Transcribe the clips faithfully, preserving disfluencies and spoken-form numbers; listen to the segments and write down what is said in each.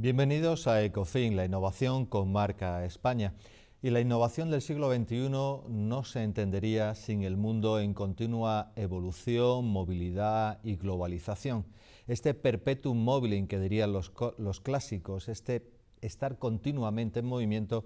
Bienvenidos a Ecofin, la innovación con marca España. Y la innovación del siglo veintiuno no se entendería sin el mundo en continua evolución, movilidad y globalización. Este perpetuum móvil, que dirían los, los clásicos, este estar continuamente en movimiento,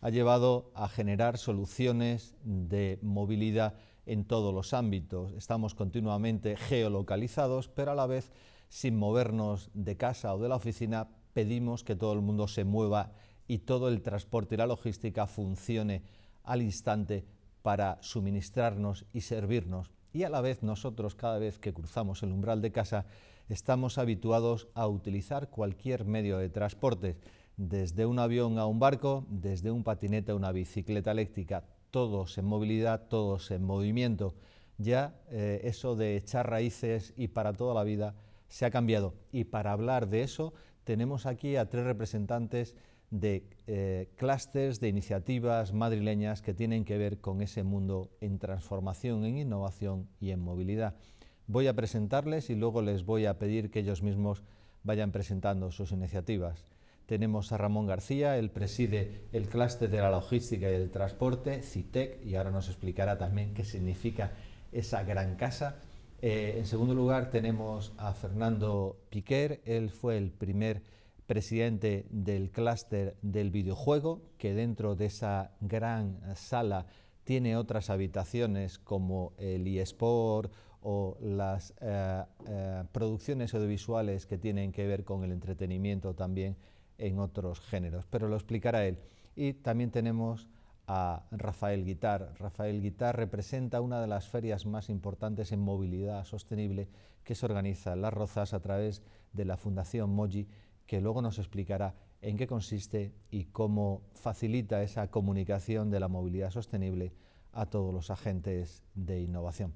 ha llevado a generar soluciones de movilidad en todos los ámbitos. Estamos continuamente geolocalizados, pero a la vez, sin movernos de casa o de la oficina, pedimos que todo el mundo se mueva y todo el transporte y la logística funcione al instante para suministrarnos y servirnos. Y a la vez nosotros, cada vez que cruzamos el umbral de casa, estamos habituados a utilizar cualquier medio de transporte, desde un avión a un barco, desde un patinete a una bicicleta eléctrica, todos en movilidad, todos en movimiento. Ya eh, eso de echar raíces y para toda la vida se ha cambiado. Y para hablar de eso, tenemos aquí a tres representantes de eh, clústeres, de iniciativas madrileñas que tienen que ver con ese mundo en transformación, en innovación y en movilidad. Voy a presentarles y luego les voy a pedir que ellos mismos vayan presentando sus iniciativas. Tenemos a Ramón García, él preside el clúster de la logística y el transporte, CITET, y ahora nos explicará también qué significa esa gran casa. Eh, en segundo lugar tenemos a Fernando Piquer, él fue el primer presidente del clúster del videojuego, que dentro de esa gran sala tiene otras habitaciones como el eSport o las eh, eh, producciones audiovisuales que tienen que ver con el entretenimiento también en otros géneros, pero lo explicará él. Y también tenemos a Rafael Guitart. Rafael Guitart representa una de las ferias más importantes en movilidad sostenible que se organiza en Las Rozas a través de la Fundación MOGY, que luego nos explicará en qué consiste y cómo facilita esa comunicación de la movilidad sostenible a todos los agentes de innovación.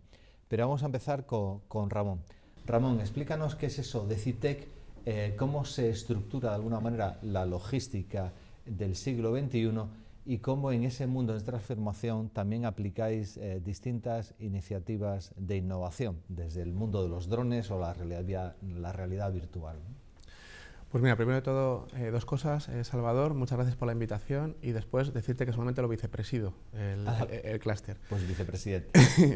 Pero vamos a empezar con, con Ramón. Ramón, explícanos qué es eso de CITET, eh, cómo se estructura de alguna manera la logística del siglo veintiuno y cómo en ese mundo de transformación también aplicáis eh, distintas iniciativas de innovación, desde el mundo de los drones o la realidad, la realidad virtual. Pues mira, primero de todo, eh, dos cosas. Eh, Salvador, muchas gracias por la invitación y después decirte que solamente lo vicepresido, el, ah, el, el clúster. Pues vicepresidente.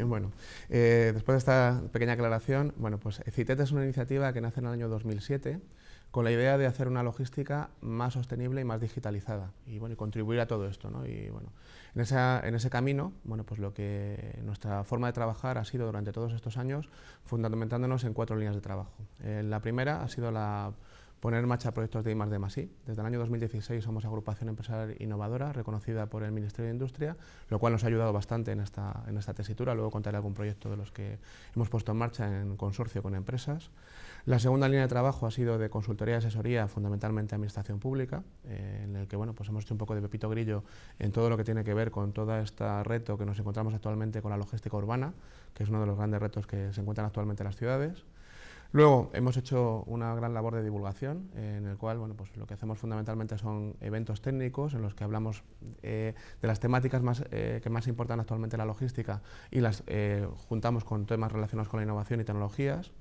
Bueno, eh, después de esta pequeña aclaración, bueno, pues CITET es una iniciativa que nace en el año dos mil siete con la idea de hacer una logística más sostenible y más digitalizada y, bueno, y contribuir a todo esto, ¿no? Y bueno, en, esa, en ese camino, bueno, pues lo que nuestra forma de trabajar ha sido durante todos estos años fundamentándonos en cuatro líneas de trabajo. Eh, la primera ha sido la poner en marcha proyectos de I más D más I. Desde el año dos mil dieciséis somos agrupación empresarial innovadora, reconocida por el Ministerio de Industria, lo cual nos ha ayudado bastante en esta, en esta tesitura. Luego contaré algún proyecto de los que hemos puesto en marcha en consorcio con empresas. La segunda línea de trabajo ha sido de consultoría y asesoría, fundamentalmente administración pública, eh, en el que bueno, pues hemos hecho un poco de pepito grillo en todo lo que tiene que ver con todo este reto que nos encontramos actualmente con la logística urbana, que es uno de los grandes retos que se encuentran actualmente en las ciudades. Luego hemos hecho una gran labor de divulgación, eh, en el cual bueno, pues lo que hacemos fundamentalmente son eventos técnicos en los que hablamos eh, de las temáticas más, eh, que más importan actualmente en la logística y las eh, juntamos con temas relacionados con la innovación y tecnologías.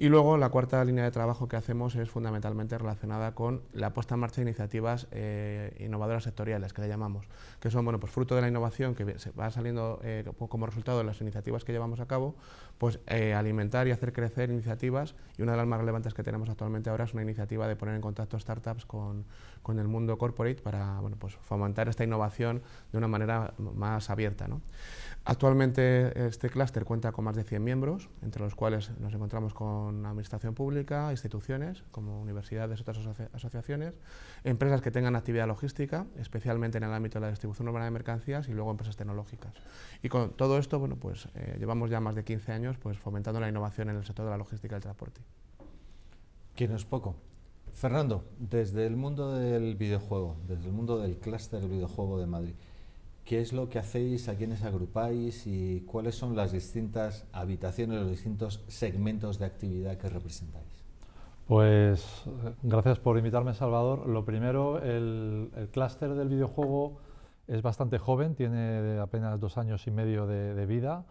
Y luego la cuarta línea de trabajo que hacemos es fundamentalmente relacionada con la puesta en marcha de iniciativas eh, innovadoras sectoriales, que le llamamos, que son bueno, pues, fruto de la innovación que se va saliendo eh, como resultado de las iniciativas que llevamos a cabo, pues eh, alimentar y hacer crecer iniciativas, y una de las más relevantes que tenemos actualmente ahora es una iniciativa de poner en contacto startups con, con el mundo corporate para bueno, pues, fomentar esta innovación de una manera más abierta, ¿no? Actualmente este clúster cuenta con más de cien miembros, entre los cuales nos encontramos con administración pública, instituciones como universidades, otras asocia asociaciones, empresas que tengan actividad logística, especialmente en el ámbito de la distribución urbana de mercancías y luego empresas tecnológicas. Y con todo esto, bueno, pues eh, llevamos ya más de quince años pues, fomentando la innovación en el sector de la logística y el transporte. Que no es poco. Fernando, desde el mundo del videojuego, desde el mundo del clúster del videojuego de Madrid, ¿qué es lo que hacéis, a quiénes agrupáis y cuáles son las distintas habitaciones, los distintos segmentos de actividad que representáis? Pues gracias por invitarme, Salvador. Lo primero, el, el clúster del videojuego es bastante joven, tiene apenas dos años y medio de, de vida,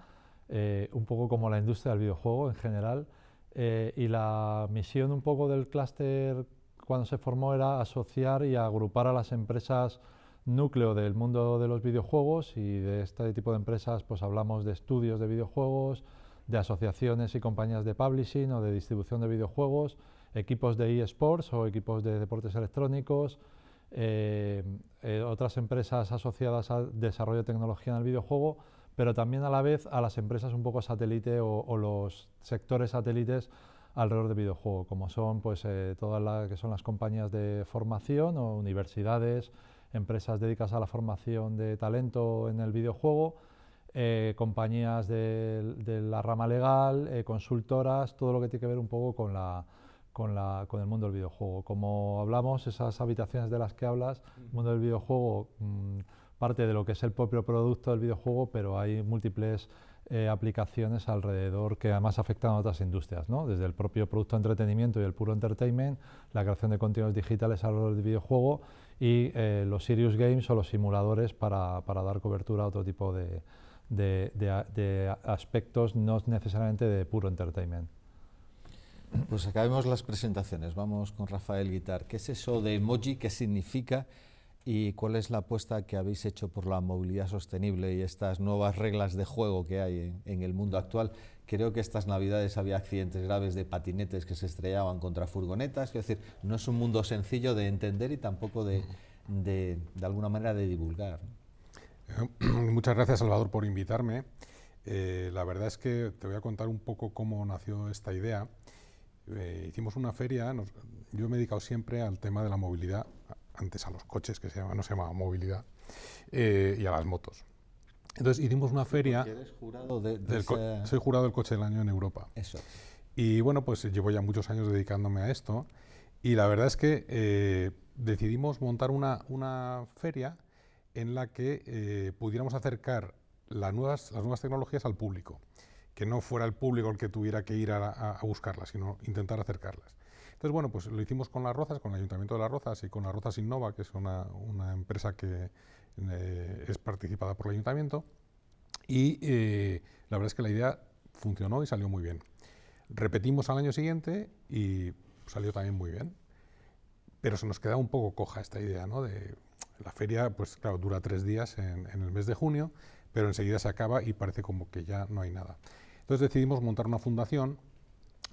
eh, un poco como la industria del videojuego en general. Eh, y la misión un poco del clúster cuando se formó era asociar y agrupar a las empresas núcleo del mundo de los videojuegos, y de este tipo de empresas pues hablamos de estudios de videojuegos, de asociaciones y compañías de publishing o de distribución de videojuegos, equipos de eSports o equipos de deportes electrónicos, eh, eh, otras empresas asociadas al desarrollo de tecnología en el videojuego, pero también a la vez a las empresas un poco satélite o, o los sectores satélites alrededor del videojuego, como son pues eh, todas las que son las compañías de formación o universidades, empresas dedicadas a la formación de talento en el videojuego, eh, compañías de, de la rama legal, eh, consultoras, todo lo que tiene que ver un poco con, la, con, la, con el mundo del videojuego. Como hablamos, esas habitaciones de las que hablas, el mundo del videojuego, mmm, parte de lo que es el propio producto del videojuego, pero hay múltiples eh, aplicaciones alrededor que además afectan a otras industrias, ¿no? Desde el propio producto de entretenimiento y el puro entertainment, la creación de contenidos digitales alrededor del videojuego, y eh, los serious games o los simuladores para, para dar cobertura a otro tipo de, de, de, de aspectos, no necesariamente de puro entertainment. Pues acabemos las presentaciones, vamos con Rafael Guitart. ¿Qué es eso de MOGY, qué significa y cuál es la apuesta que habéis hecho por la movilidad sostenible y estas nuevas reglas de juego que hay en, en el mundo actual? Creo que estas navidades había accidentes graves de patinetes que se estrellaban contra furgonetas. Es decir, no es un mundo sencillo de entender y tampoco de, de, de alguna manera de divulgar. Muchas gracias, Salvador, por invitarme. Eh, la verdad es que te voy a contar un poco cómo nació esta idea. Eh, hicimos una feria, nos, yo me he dedicado siempre al tema de la movilidad, antes a los coches, que se llama, no se llamaba movilidad, eh, y a las motos. Entonces hicimos una feria. ¿Eres jurado de, de esa... Soy jurado del coche del año en Europa. Eso. Y bueno, pues llevo ya muchos años dedicándome a esto y la verdad es que eh, decidimos montar una, una feria en la que eh, pudiéramos acercar las nuevas, las nuevas tecnologías al público, que no fuera el público el que tuviera que ir a, a, a buscarlas, sino intentar acercarlas. Entonces, bueno, pues lo hicimos con Las Rozas, con el Ayuntamiento de Las Rozas y con Las Rozas Innova, que es una, una empresa que Eh, es participada por el ayuntamiento y eh, la verdad es que la idea funcionó y salió muy bien. Repetimos al año siguiente y salió también muy bien, pero se nos queda un poco coja esta idea, ¿no? De la feria, pues claro, dura tres días en, en el mes de junio, pero enseguida se acaba y parece como que ya no hay nada. Entonces decidimos montar una fundación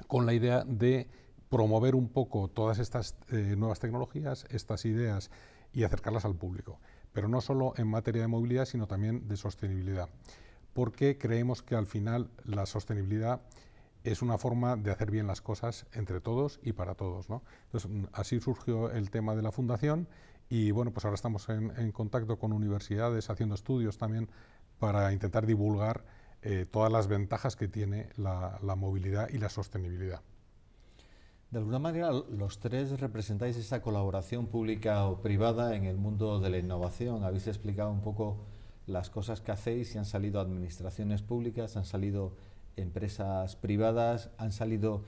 con la idea de promover un poco todas estas eh, nuevas tecnologías, estas ideas y acercarlas al público, pero no solo en materia de movilidad, sino también de sostenibilidad, porque creemos que al final la sostenibilidad es una forma de hacer bien las cosas entre todos y para todos, ¿no? Entonces, así surgió el tema de la fundación y bueno, pues ahora estamos en, en contacto con universidades, haciendo estudios también para intentar divulgar eh, todas las ventajas que tiene la, la movilidad y la sostenibilidad. De alguna manera, los tres representáis esa colaboración pública o privada en el mundo de la innovación. Habéis explicado un poco las cosas que hacéis y han salido administraciones públicas, han salido empresas privadas, han salido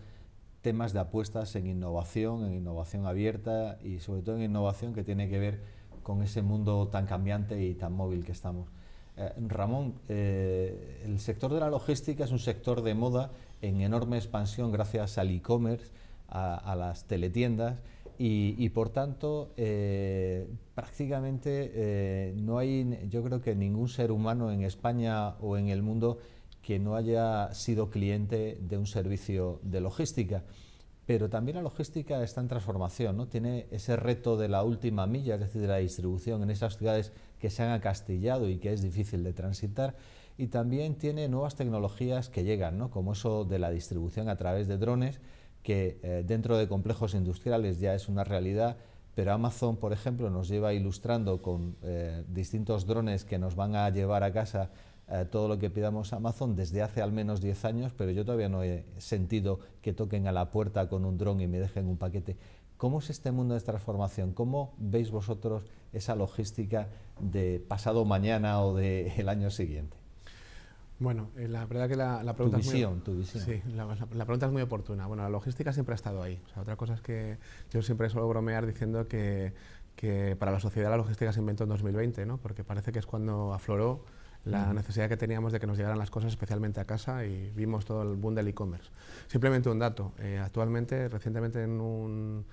temas de apuestas en innovación, en innovación abierta y sobre todo en innovación que tiene que ver con ese mundo tan cambiante y tan móvil que estamos. Eh, Ramón, eh, el sector de la logística es un sector de moda en enorme expansión gracias al e-commerce, A, a las teletiendas y, y por tanto eh, prácticamente eh, no hay, yo creo que ningún ser humano en España o en el mundo que no haya sido cliente de un servicio de logística, pero también la logística está en transformación, ¿no? Tiene ese reto de la última milla, es decir, de la distribución en esas ciudades que se han acastillado y que es difícil de transitar, y también tiene nuevas tecnologías que llegan, ¿no? Como eso de la distribución a través de drones, que eh, dentro de complejos industriales ya es una realidad, pero Amazon, por ejemplo, nos lleva ilustrando con eh, distintos drones que nos van a llevar a casa eh, todo lo que pidamos a Amazon desde hace al menos diez años, pero yo todavía no he sentido que toquen a la puerta con un dron y me dejen un paquete. ¿Cómo es este mundo de transformación? ¿Cómo veis vosotros esa logística de pasado mañana o del año siguiente? Bueno, eh, la verdad que la, la pregunta tu visión, es muy, tu visión. Sí, la, la, la pregunta es muy oportuna. Bueno, la logística siempre ha estado ahí. O sea, otra cosa es que yo siempre suelo bromear diciendo que, que para la sociedad la logística se inventó en dos mil veinte, ¿no? Porque parece que es cuando afloró la necesidad que teníamos de que nos llegaran las cosas especialmente a casa y vimos todo el boom del e-commerce. Simplemente un dato. Eh, actualmente, recientemente en un...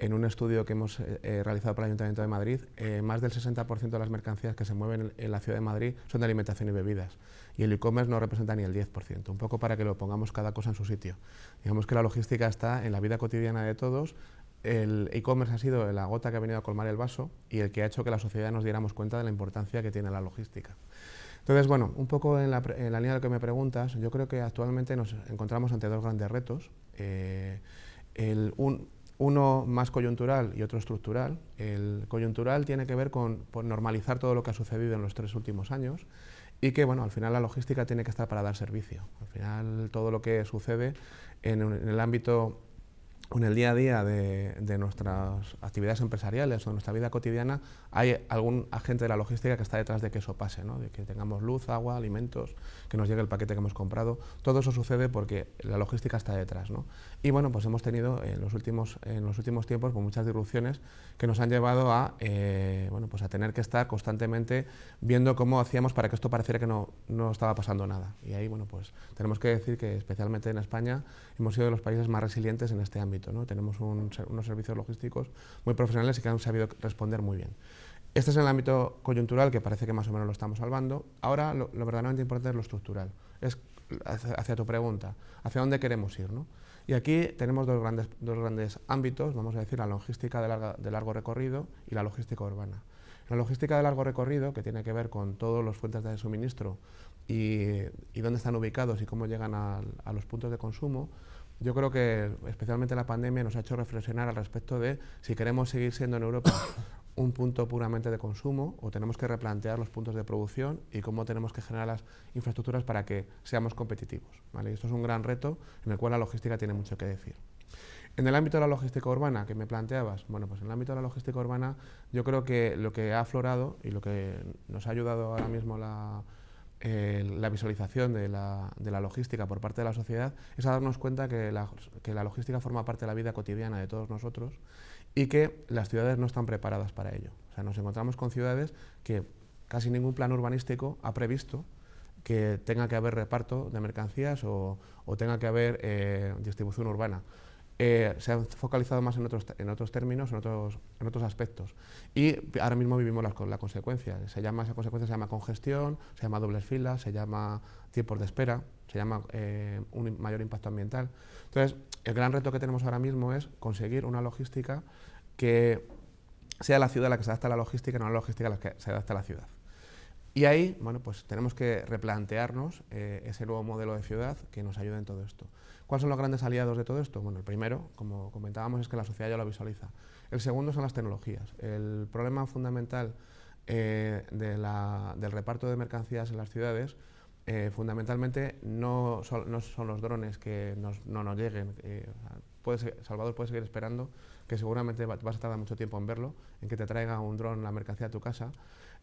en un estudio que hemos eh, realizado para el Ayuntamiento de Madrid, eh, más del sesenta por ciento de las mercancías que se mueven en la ciudad de Madrid son de alimentación y bebidas, y el e-commerce no representa ni el diez por ciento, un poco para que lo pongamos cada cosa en su sitio. Digamos que la logística está en la vida cotidiana de todos. El e-commerce ha sido la gota que ha venido a colmar el vaso y el que ha hecho que la sociedad nos diéramos cuenta de la importancia que tiene la logística. Entonces, bueno, un poco en la, en la línea de lo que me preguntas, yo creo que actualmente nos encontramos ante dos grandes retos. Eh, el un, uno más coyuntural y otro estructural. El coyuntural tiene que ver con, con normalizar todo lo que ha sucedido en los tres últimos años y que, bueno, al final la logística tiene que estar para dar servicio. Al final todo lo que sucede en, en el ámbito, en el día a día de, de nuestras actividades empresariales o de nuestra vida cotidiana, hay algún agente de la logística que está detrás de que eso pase, ¿no? De que tengamos luz, agua, alimentos, que nos llegue el paquete que hemos comprado. Todo eso sucede porque la logística está detrás, ¿no? Y bueno, pues hemos tenido en los últimos, en los últimos tiempos pues muchas disrupciones que nos han llevado a, eh, bueno, pues a tener que estar constantemente viendo cómo hacíamos para que esto pareciera que no, no estaba pasando nada. Y ahí, bueno, pues tenemos que decir que especialmente en España hemos sido de los países más resilientes en este ámbito, ¿no? Tenemos un, unos servicios logísticos muy profesionales y que han sabido responder muy bien. Este es el ámbito coyuntural, que parece que más o menos lo estamos salvando. Ahora lo, lo verdaderamente importante es lo estructural, es hacia, hacia tu pregunta, hacia dónde queremos ir, ¿no? Y aquí tenemos dos grandes, dos grandes ámbitos, vamos a decir, la logística de, larga, de largo recorrido y la logística urbana. La logística de largo recorrido, que tiene que ver con todas las fuentes de suministro y, y dónde están ubicados y cómo llegan a, a los puntos de consumo. Yo creo que especialmente la pandemia nos ha hecho reflexionar al respecto de si queremos seguir siendo en Europa un punto puramente de consumo o tenemos que replantear los puntos de producción y cómo tenemos que generar las infraestructuras para que seamos competitivos, ¿vale? Y esto es un gran reto en el cual la logística tiene mucho que decir. En el ámbito de la logística urbana que me planteabas, bueno, pues en el ámbito de la logística urbana yo creo que lo que ha aflorado y lo que nos ha ayudado ahora mismo la... Eh, la visualización de la, de la logística por parte de la sociedad es a darnos cuenta que la, que la logística forma parte de la vida cotidiana de todos nosotros y que las ciudades no están preparadas para ello. O sea, nos encontramos con ciudades que casi ningún plan urbanístico ha previsto que tenga que haber reparto de mercancías o, o tenga que haber eh, distribución urbana. Eh, se han focalizado más en otros, en otros términos, en otros, en otros aspectos. Y ahora mismo vivimos la, la consecuencia. Se llama, esa consecuencia se llama congestión, se llama dobles filas, se llama tiempos de espera, se llama eh, un mayor impacto ambiental. Entonces, el gran reto que tenemos ahora mismo es conseguir una logística que sea la ciudad a la que se adapta la logística, no la logística a la que se adapta la ciudad. Y ahí, bueno, pues tenemos que replantearnos eh, ese nuevo modelo de ciudad que nos ayude en todo esto. ¿Cuáles son los grandes aliados de todo esto? Bueno, el primero, como comentábamos, es que la sociedad ya lo visualiza. El segundo son las tecnologías. El problema fundamental eh, de la, del reparto de mercancías en las ciudades, eh, fundamentalmente, no son, no son los drones que nos, no nos lleguen. Eh, puedes, Salvador, puedes seguir esperando, que seguramente vas a tardar mucho tiempo en verlo, en que te traiga un dron la mercancía a tu casa.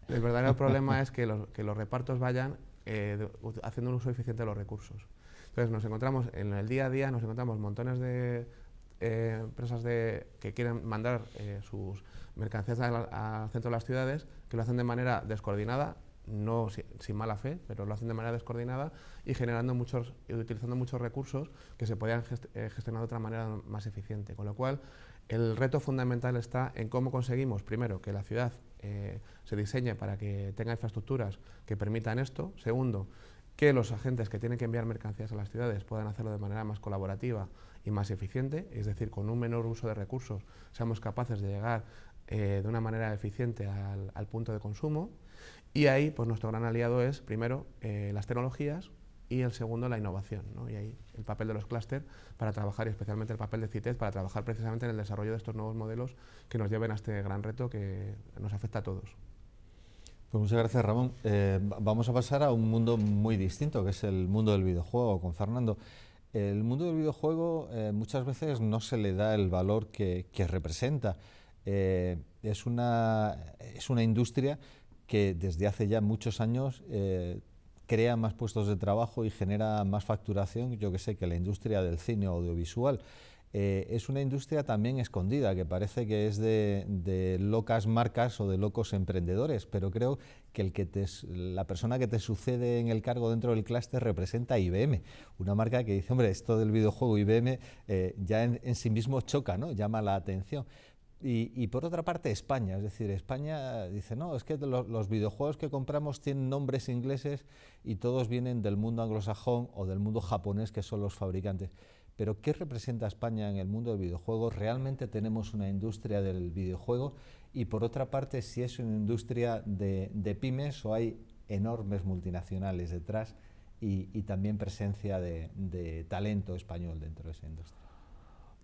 El verdadero problema es que los, que los repartos vayan eh, de, haciendo un uso eficiente de los recursos. Entonces nos encontramos en el día a día, nos encontramos montones de eh, empresas de, que quieren mandar eh, sus mercancías al centro de las ciudades, que lo hacen de manera descoordinada, no si, sin mala fe, pero lo hacen de manera descoordinada y generando muchos, utilizando muchos recursos que se podían gest, eh, gestionar de otra manera más eficiente. Con lo cual, el reto fundamental está en cómo conseguimos, primero, que la ciudad eh, se diseñe para que tenga infraestructuras que permitan esto. Segundo, que los agentes que tienen que enviar mercancías a las ciudades puedan hacerlo de manera más colaborativa y más eficiente, es decir, con un menor uso de recursos seamos capaces de llegar eh, de una manera eficiente al, al punto de consumo. Y ahí, pues nuestro gran aliado es, primero, eh, las tecnologías, y el segundo, la innovación, ¿no? Y ahí el papel de los clústeres para trabajar, y especialmente el papel de CITET para trabajar precisamente en el desarrollo de estos nuevos modelos que nos lleven a este gran reto que nos afecta a todos. Pues muchas gracias, Ramón. Eh, vamos a pasar a un mundo muy distinto, que es el mundo del videojuego, con Fernando. El mundo del videojuego eh, muchas veces no se le da el valor que, que representa. Eh, es, una, es una industria que desde hace ya muchos años eh, crea más puestos de trabajo y genera más facturación, yo que sé, que la industria del cine o audiovisual. eh, es una industria también escondida, que parece que es de, de locas marcas o de locos emprendedores, pero creo que, el que te, la persona que te sucede en el cargo dentro del clúster representa a I B M, una marca que dice, hombre, esto del videojuego I B M eh, ya en, en sí mismo choca, ¿no? Llama la atención. Y, y por otra parte España, es decir, España dice, no, es que los, los videojuegos que compramos tienen nombres ingleses y todos vienen del mundo anglosajón o del mundo japonés, que son los fabricantes. Pero ¿qué representa España en el mundo del videojuego? ¿Realmente tenemos una industria del videojuego? Y por otra parte, si es una industria de, de pymes o hay enormes multinacionales detrás y, y también presencia de, de talento español dentro de esa industria.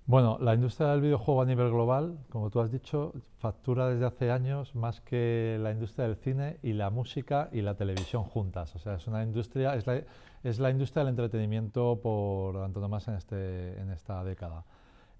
Bueno, la industria del videojuego a nivel global, como tú has dicho, factura desde hace años más que la industria del cine y la música y la televisión juntas. O sea, es una industria, es la, es la industria del entretenimiento por antonomasia en, este, en esta década.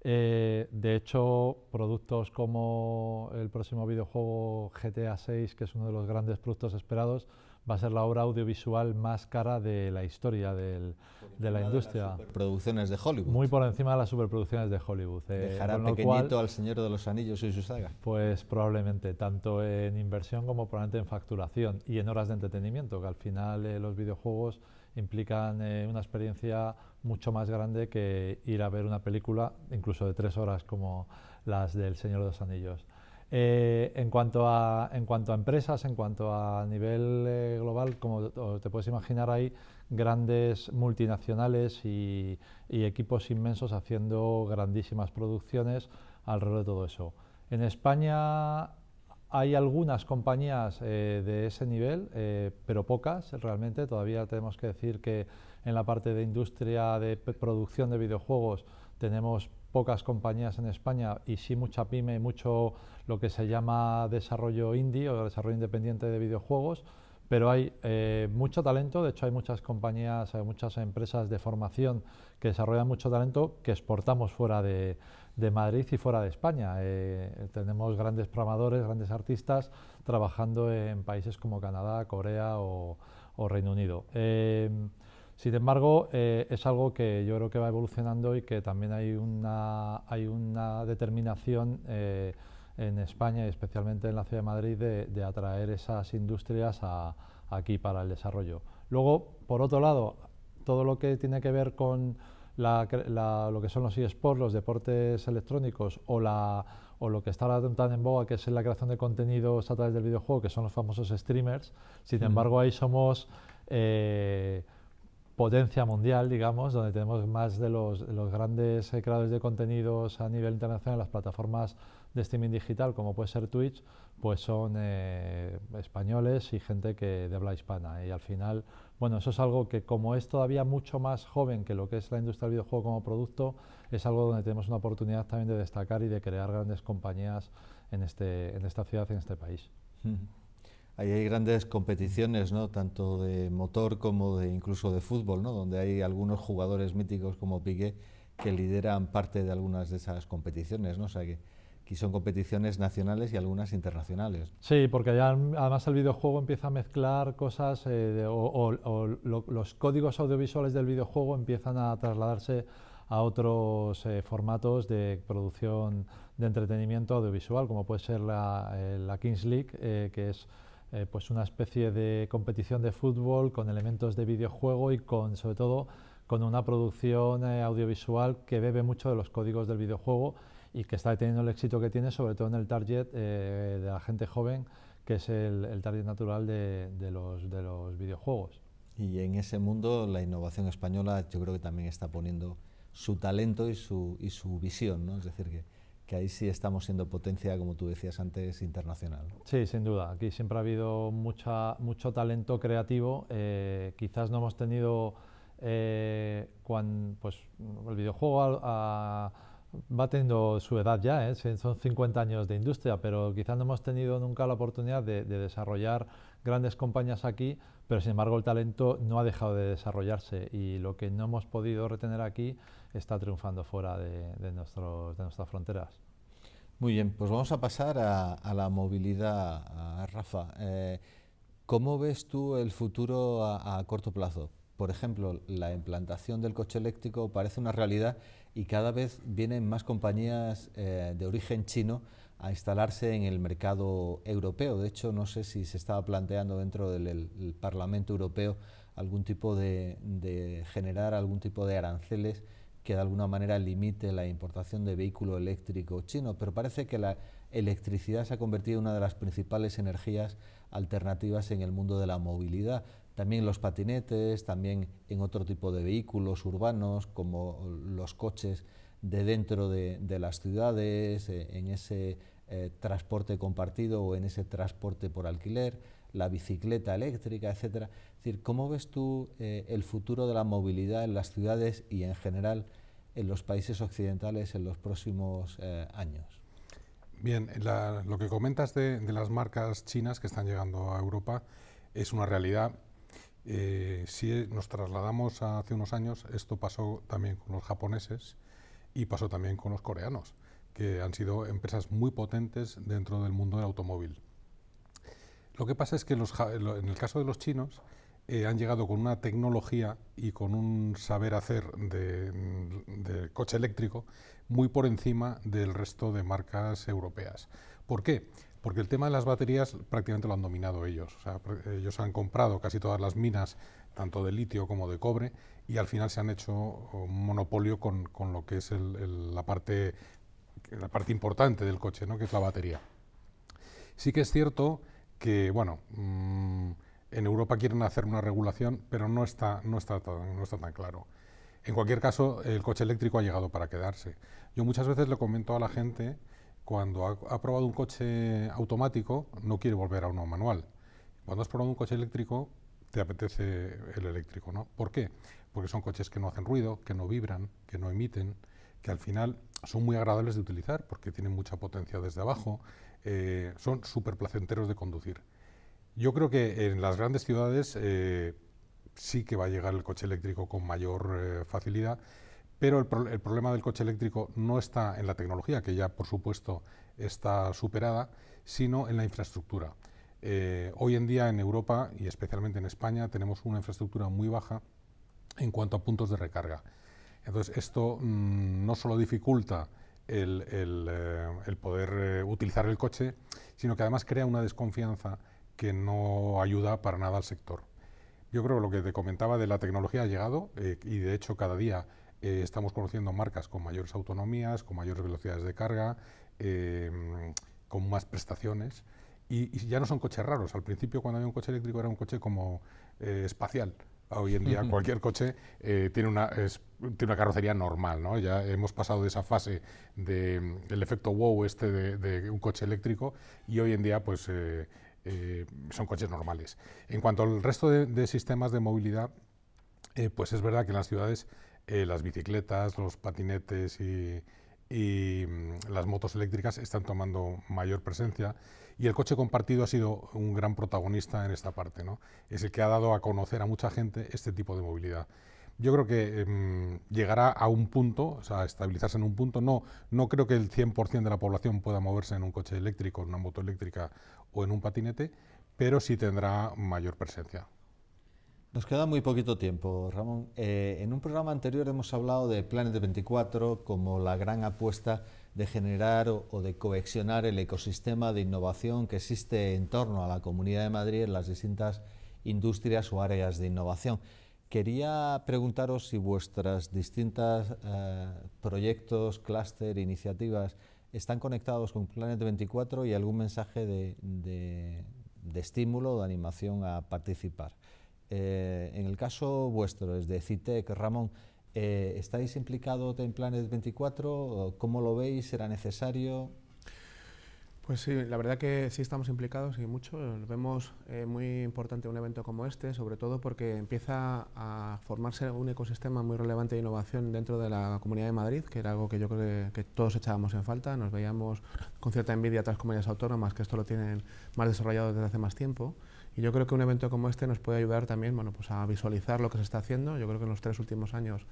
Eh, de hecho, productos como el próximo videojuego G T A seis, que es uno de los grandes productos esperados, va a ser la obra audiovisual más cara de la historia del, de la industria. De las superproducciones de Hollywood. Muy por encima de las superproducciones de Hollywood. Eh, Dejará pequeñito cual, al Señor de los Anillos y su saga. Pues probablemente, tanto en inversión como probablemente en facturación y en horas de entretenimiento, que al final eh, los videojuegos implican eh, una experiencia mucho más grande que ir a ver una película, incluso de tres horas como las del Señor de los Anillos. Eh, en, cuanto a, en cuanto a empresas, en cuanto a nivel eh, global, como te puedes imaginar, hay grandes multinacionales y, y equipos inmensos haciendo grandísimas producciones alrededor de todo eso. En España hay algunas compañías eh, de ese nivel, eh, pero pocas realmente. Todavía tenemos que decir que en la parte de industria de producción de videojuegos tenemos pocas compañías en España y sí mucha pyme, mucho lo que se llama desarrollo indie o desarrollo independiente de videojuegos, pero hay eh, mucho talento. De hecho hay muchas compañías, hay muchas empresas de formación que desarrollan mucho talento que exportamos fuera de, de Madrid y fuera de España. Eh, tenemos grandes programadores, grandes artistas trabajando en países como Canadá, Corea o, o Reino Unido. Eh, Sin embargo, eh, es algo que yo creo que va evolucionando y que también hay una, hay una determinación eh, en España y especialmente en la ciudad de Madrid de, de atraer esas industrias a, aquí para el desarrollo. Luego, por otro lado, todo lo que tiene que ver con la, la, lo que son los eSports, los deportes electrónicos o, la, o lo que está ahora tan en boga, que es la creación de contenidos a través del videojuego, que son los famosos streamers. Sin mm. embargo, ahí somos... Eh, potencia mundial, digamos, donde tenemos más de los, los grandes eh, creadores de contenidos a nivel internacional, las plataformas de streaming digital, como puede ser Twitch, pues son eh, españoles y gente que de habla hispana. Y al final, bueno, eso es algo que, como es todavía mucho más joven que lo que es la industria del videojuego como producto, es algo donde tenemos una oportunidad también de destacar y de crear grandes compañías en, este, en esta ciudad, en este país. Mm. Ahí hay grandes competiciones, ¿no? Tanto de motor como de incluso de fútbol, ¿no? Donde hay algunos jugadores míticos como Piqué que lideran parte de algunas de esas competiciones, ¿no? O sea que, que son competiciones nacionales y algunas internacionales. Sí, porque ya además el videojuego empieza a mezclar cosas eh, de, o, o, o lo, los códigos audiovisuales del videojuego empiezan a trasladarse a otros eh, formatos de producción de entretenimiento audiovisual, como puede ser la, eh, la Kings League, eh, que es Eh, pues una especie de competición de fútbol con elementos de videojuego y con, sobre todo, con una producción eh, audiovisual que bebe mucho de los códigos del videojuego y que está teniendo el éxito que tiene, sobre todo en el target eh, de la gente joven, que es el, el target natural de, de, los, de los videojuegos. Y en ese mundo la innovación española yo creo que también está poniendo su talento y su, y su visión, ¿no? Es decir, que que ahí sí estamos siendo potencia, como tú decías antes, internacional. Sí, sin duda. Aquí siempre ha habido mucha, mucho talento creativo. Eh, quizás no hemos tenido... Eh, cuando, pues, el videojuego a, a, va teniendo su edad ya, ¿eh? Son cincuenta años de industria, pero quizás no hemos tenido nunca la oportunidad de, de desarrollar grandes compañías aquí, pero sin embargo el talento no ha dejado de desarrollarse y lo que no hemos podido retener aquí está triunfando fuera de, de, nuestros, de nuestras fronteras. Muy bien, pues vamos a pasar a, a la movilidad, a Rafa. Eh, ¿Cómo ves tú el futuro a, a corto plazo? Por ejemplo, la implantación del coche eléctrico parece una realidad y cada vez vienen más compañías eh, de origen chino a instalarse en el mercado europeo. De hecho, no sé si se estaba planteando dentro del el Parlamento Europeo algún tipo de, de generar algún tipo de aranceles que de alguna manera limite la importación de vehículo eléctrico chino, pero parece que la electricidad se ha convertido en una de las principales energías alternativas en el mundo de la movilidad. También los patinetes, también en otro tipo de vehículos urbanos, como los coches de dentro de, de las ciudades, en ese eh, transporte compartido o en ese transporte por alquiler, la bicicleta eléctrica, etcétera. Es decir, ¿cómo ves tú eh, el futuro de la movilidad en las ciudades y en general en los países occidentales en los próximos eh, años? Bien, la, lo que comentas de, de las marcas chinas que están llegando a Europa es una realidad. Eh, si nos trasladamos a hace unos años, esto pasó también con los japoneses y pasó también con los coreanos, que han sido empresas muy potentes dentro del mundo del automóvil. Lo que pasa es que los, en el caso de los chinos eh, han llegado con una tecnología y con un saber hacer de, de coche eléctrico muy por encima del resto de marcas europeas. ¿Por qué? Porque el tema de las baterías prácticamente lo han dominado ellos. O sea, ellos han comprado casi todas las minas, tanto de litio como de cobre, y al final se han hecho un monopolio con, con lo que es el, el, la, parte, la parte importante del coche, ¿no?, que es la batería. Sí que es cierto que, bueno, mmm, en Europa quieren hacer una regulación, pero no está, no está tan, no está tan claro. En cualquier caso, el coche eléctrico ha llegado para quedarse. Yo muchas veces le comento a la gente, cuando ha, ha probado un coche automático, no quiere volver a uno manual. Cuando has probado un coche eléctrico, te apetece el eléctrico, ¿no? ¿Por qué? Porque son coches que no hacen ruido, que no vibran, que no emiten, que al final son muy agradables de utilizar porque tienen mucha potencia desde abajo, eh, son súper placenteros de conducir. Yo creo que en las grandes ciudades eh, sí que va a llegar el coche eléctrico con mayor eh, facilidad, pero el, pro el problema del coche eléctrico no está en la tecnología, que ya por supuesto está superada, sino en la infraestructura. Eh, hoy en día en Europa y especialmente en España tenemos una infraestructura muy baja en cuanto a puntos de recarga. Entonces esto mmm, no solo dificulta el, el, eh, el poder eh, utilizar el coche, sino que además crea una desconfianza que no ayuda para nada al sector. Yo creo que lo que te comentaba de la tecnología ha llegado eh, y de hecho cada día eh, estamos conociendo marcas con mayores autonomías, con mayores velocidades de carga, eh, con más prestaciones y, y ya no son coches raros. Al principio cuando había un coche eléctrico era un coche como eh, espacial. Hoy en día uh-huh. cualquier coche eh, tiene, una, es, tiene una carrocería normal, ¿no? Ya hemos pasado de esa fase de, del efecto wow este de, de un coche eléctrico y hoy en día pues eh, eh, son coches normales. En cuanto al resto de, de sistemas de movilidad, eh, pues es verdad que en las ciudades eh, las bicicletas, los patinetes y, y las motos eléctricas están tomando mayor presencia. Y el coche compartido ha sido un gran protagonista en esta parte, ¿no? Es el que ha dado a conocer a mucha gente este tipo de movilidad. Yo creo que eh, llegará a un punto, o sea, a estabilizarse en un punto. No, no creo que el cien por cien de la población pueda moverse en un coche eléctrico, en una moto eléctrica o en un patinete, pero sí tendrá mayor presencia. Nos queda muy poquito tiempo, Ramón. Eh, en un programa anterior hemos hablado de Planet veinticuatro como la gran apuesta de generar o, o de cohesionar el ecosistema de innovación que existe en torno a la Comunidad de Madrid en las distintas industrias o áreas de innovación. Quería preguntaros si vuestras distintas eh, proyectos, clúster, iniciativas están conectados con Planet veinticuatro y algún mensaje de, de, de estímulo o de animación a participar. Eh, en el caso vuestro, es de CITET, Ramón, eh, ¿estáis implicados en Planet veinticuatro? ¿Cómo lo veis? ¿Será necesario? Pues sí, la verdad que sí estamos implicados y mucho. Lo vemos eh, muy importante un evento como este, sobre todo porque empieza a formarse un ecosistema muy relevante de innovación dentro de la Comunidad de Madrid, que era algo que yo creo que, que todos echábamos en falta. Nos veíamos con cierta envidia a otras comunidades autónomas que esto lo tienen más desarrollado desde hace más tiempo. Y yo creo que un evento como este nos puede ayudar también, bueno, pues a visualizar lo que se está haciendo. Yo creo que en los tres últimos años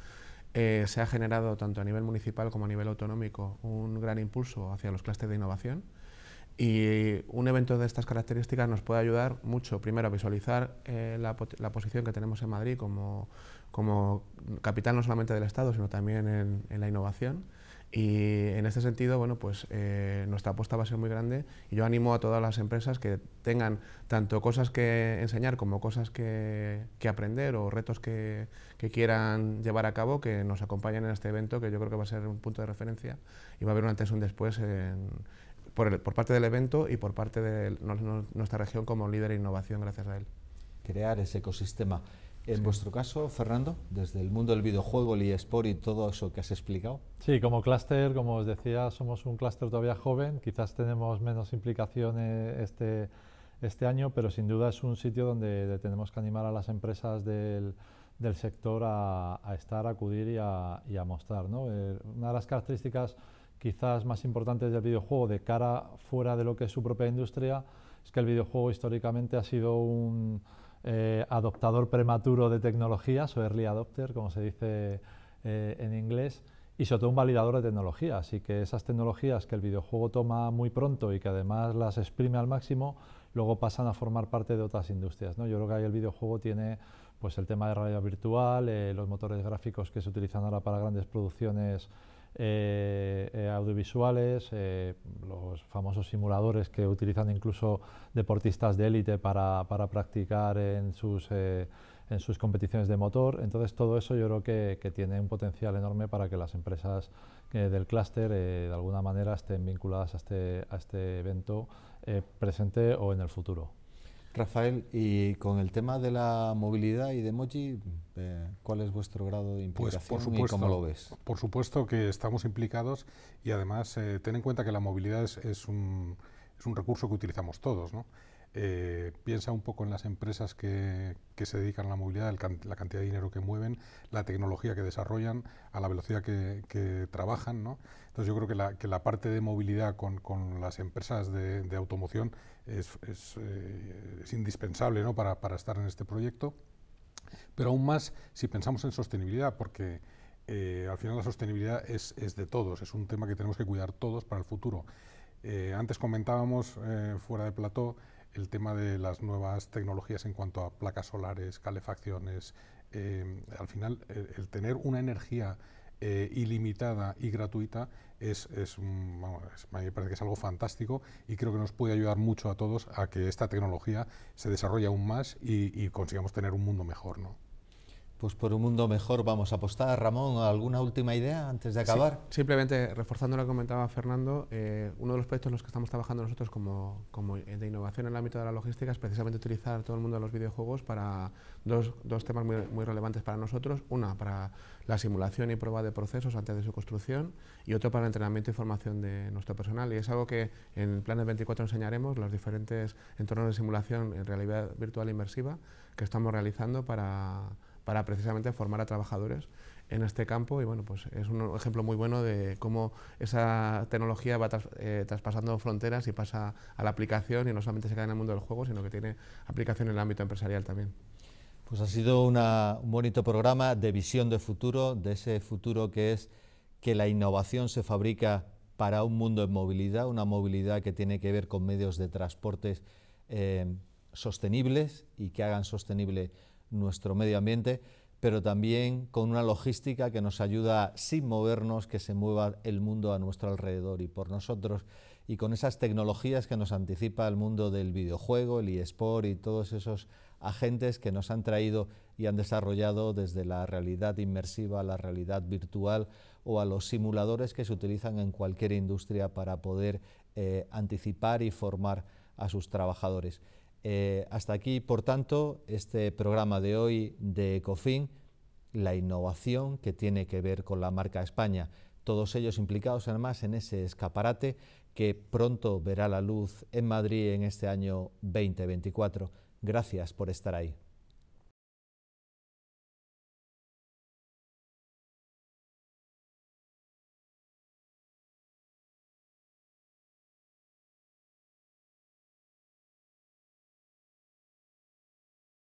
eh, se ha generado tanto a nivel municipal como a nivel autonómico un gran impulso hacia los clústeres de innovación. Y un evento de estas características nos puede ayudar mucho, primero, a visualizar eh, la, la posición que tenemos en Madrid como, como capital no solamente del Estado, sino también en, en la innovación. Y en este sentido, bueno, pues eh, nuestra apuesta va a ser muy grande y yo animo a todas las empresas que tengan tanto cosas que enseñar como cosas que, que aprender o retos que, que quieran llevar a cabo, que nos acompañen en este evento, que yo creo que va a ser un punto de referencia y va a haber un antes y un después en, por, el, por parte del evento y por parte de no, no, nuestra región como líder de innovación gracias a él. Crear ese ecosistema. En sí. vuestro caso, Fernando, desde el mundo del videojuego, el eSport y todo eso que has explicado. Sí, como clúster, como os decía, somos un clúster todavía joven, quizás tenemos menos implicación este, este año, pero sin duda es un sitio donde tenemos que animar a las empresas del, del sector a, a estar, a acudir y a, y a mostrar, ¿no? Eh, una de las características quizás más importantes del videojuego de cara fuera de lo que es su propia industria es que el videojuego históricamente ha sido un... Eh, adoptador prematuro de tecnologías, o early adopter, como se dice eh, en inglés, y sobre todo un validador de tecnologías. Así que esas tecnologías que el videojuego toma muy pronto y que además las exprime al máximo, luego pasan a formar parte de otras industrias, ¿no? Yo creo que ahí el videojuego tiene pues, el tema de realidad virtual, eh, los motores gráficos que se utilizan ahora para grandes producciones Eh, eh, audiovisuales, eh, los famosos simuladores que utilizan incluso deportistas de élite para, para practicar en sus, eh, en sus competiciones de motor. Entonces todo eso yo creo que, que tiene un potencial enorme para que las empresas eh, del clúster eh, de alguna manera estén vinculadas a este, a este evento eh, presente o en el futuro. Rafael, y con el tema de la movilidad y de MOGY, eh, ¿cuál es vuestro grado de implicación pues por supuesto, y cómo lo ves? Por supuesto que estamos implicados y además eh, ten en cuenta que la movilidad es, es, un, es un recurso que utilizamos todos, ¿no? Eh, piensa un poco en las empresas que, que se dedican a la movilidad, el can, la cantidad de dinero que mueven, la tecnología que desarrollan, a la velocidad que, que trabajan, ¿no? Entonces yo creo que la, que la parte de movilidad con, con las empresas de, de automoción es, es, eh, es indispensable, ¿no? para, para estar en este proyecto, pero aún más si pensamos en sostenibilidad, porque eh, al final la sostenibilidad es, es de todos, es un tema que tenemos que cuidar todos para el futuro. Eh, antes comentábamos eh, fuera de plató el tema de las nuevas tecnologías en cuanto a placas solares, calefacciones. Eh, al final, el, el tener una energía eh, ilimitada y gratuita es, es, vamos, es, me parece que es algo fantástico y creo que nos puede ayudar mucho a todos a que esta tecnología se desarrolle aún más y, y consigamos tener un mundo mejor, ¿no? Pues por un mundo mejor vamos a apostar. Ramón, ¿alguna última idea antes de acabar? Sí, simplemente, reforzando lo que comentaba Fernando, eh, uno de los proyectos en los que estamos trabajando nosotros como, como de innovación en el ámbito de la logística es precisamente utilizar todo el mundo de los videojuegos para dos, dos temas muy, muy relevantes para nosotros. Una, para la simulación y prueba de procesos antes de su construcción y otro para el entrenamiento y formación de nuestro personal. Y es algo que en Planet veinticuatro enseñaremos, los diferentes entornos de simulación en realidad virtual inmersiva que estamos realizando para... para precisamente formar a trabajadores en este campo y bueno, pues es un ejemplo muy bueno de cómo esa tecnología va tras, eh, traspasando fronteras y pasa a la aplicación y no solamente se queda en el mundo del juego, sino que tiene aplicación en el ámbito empresarial también. Pues ha sido una, un bonito programa de visión de futuro, de ese futuro que es que la innovación se fabrica para un mundo en movilidad, una movilidad que tiene que ver con medios de transportes eh, sostenibles y que hagan sostenible nuestro medio ambiente, pero también con una logística que nos ayuda sin movernos, que se mueva el mundo a nuestro alrededor y por nosotros, y con esas tecnologías que nos anticipa el mundo del videojuego, el eSport y todos esos agentes que nos han traído y han desarrollado desde la realidad inmersiva a la realidad virtual o a los simuladores que se utilizan en cualquier industria para poder eh, anticipar y formar a sus trabajadores. Eh, hasta aquí, por tanto, este programa de hoy de Ecofin, la innovación que tiene que ver con la marca España. Todos ellos implicados, además, en ese escaparate que pronto verá la luz en Madrid en este año veinte veinticuatro. Gracias por estar ahí.